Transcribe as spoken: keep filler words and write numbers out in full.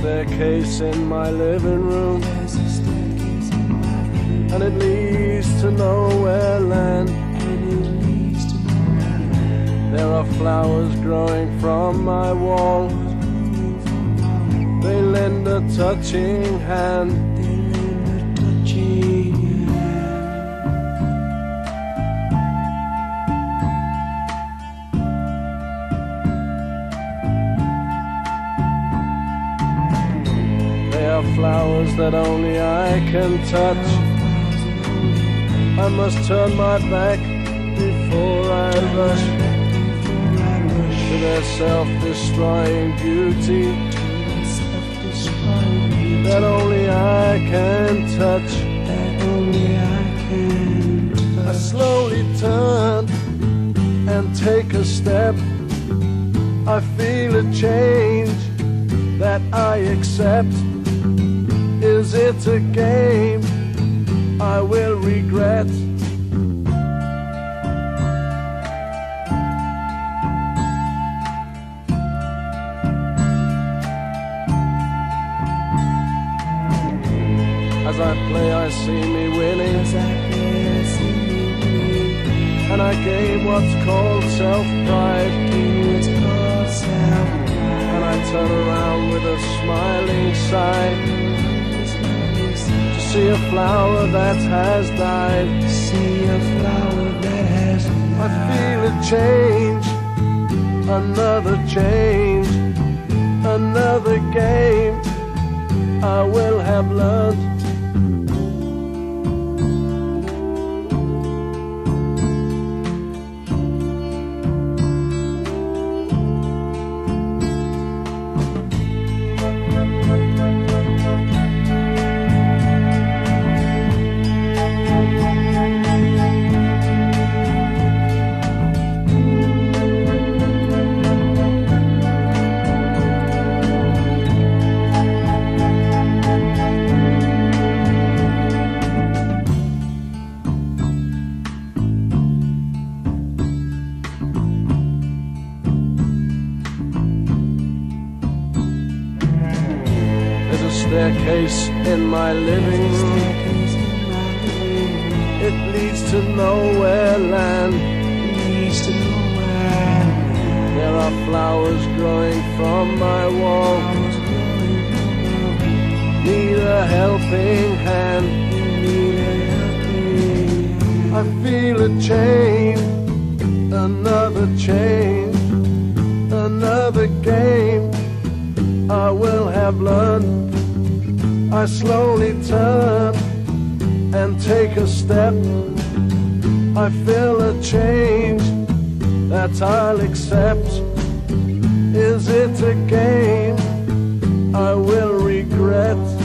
staircase in my living room, there's a staircase in my living room, and it leads to nowhere land. There are flowers growing from my wall, they lend a touching hand. They are flowers that only I can touch. I must turn my back before I rush to their self-destroying beauty, that only I can touch. That only I can touch. I slowly turn and take a step. I feel a change that I accept. Is it a game I will regret? As I play, I see me winning. As I play, I see me winning. And I gave what's called self-pride. It's called self-pride. And I turn around with a smiling sigh, a smiling sigh. To see a flower that has died. To see a flower that has died. I feel a change, another change, another game I will have learned. Staircase in my living room, it leads to nowhere land. There are flowers growing from my wall, need a helping hand. I feel a change, another change, another game I will have learned. I slowly turn and take a step. I feel a change that I'll accept. Is it a game I will regret?